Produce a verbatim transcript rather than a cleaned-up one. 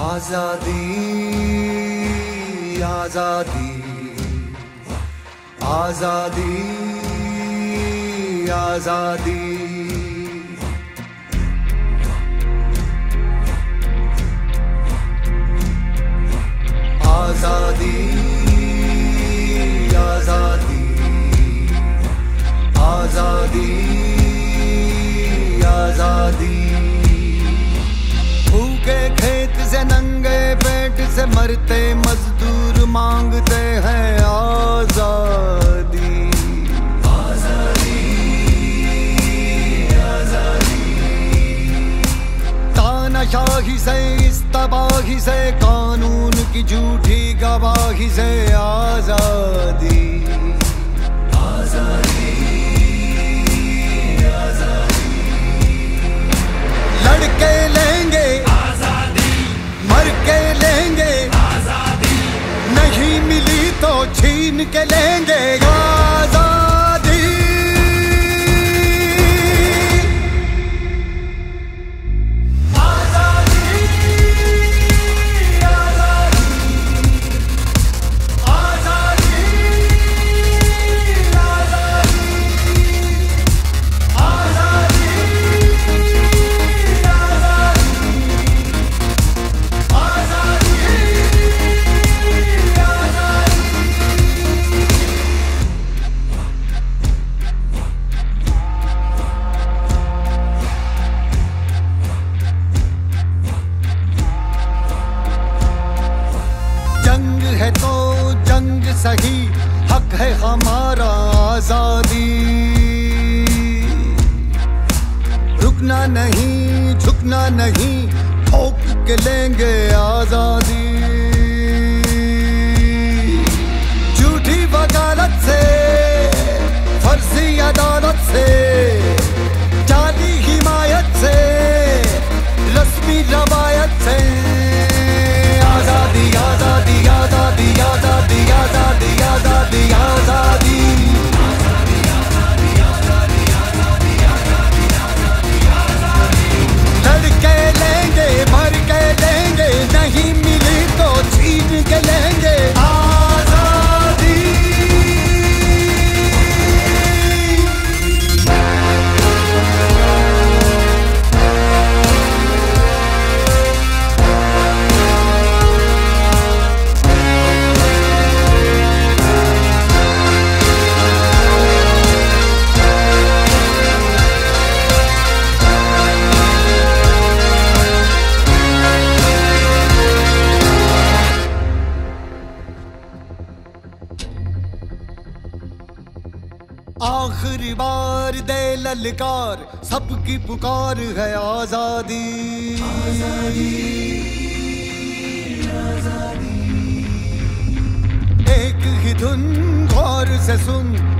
آزادی آزادی آزادی آزادی آزادی آزادی آزادی آزادی بھوکے کھیت سے ننگے پیٹ سے مرتے مزدور مانگتے ہیں آزادی آزادی آزادی تاناشاہی سے اس تباہی سے قانون کی جھوٹی گواہی سے آزادی آزادی آزادی لڑ کے لیں گے آزادی مر کے لیں گے آزادی نہیں ملی تو چھین کے لیں گے آزادی ہے تو جنگ صحیح حق ہے ہمارا آزادی رکنا نہیں جھکنا نہیں ٹھوک کے لیں گے آزادی جھوٹی وکالت سے فرضی عدالت سے جعلی حمایت سے رسمی روایت سے آزادی آزادی آزادی آزادی آزادی آزادی آزادی لڑ کے لیں گے مر کے لیں گے نہیں ملی تو چھین کے لیں گے آخری بار دے للکار سب کی پکار ہے آزادی آزادی آزادی ایک ہی دھن غور سے سن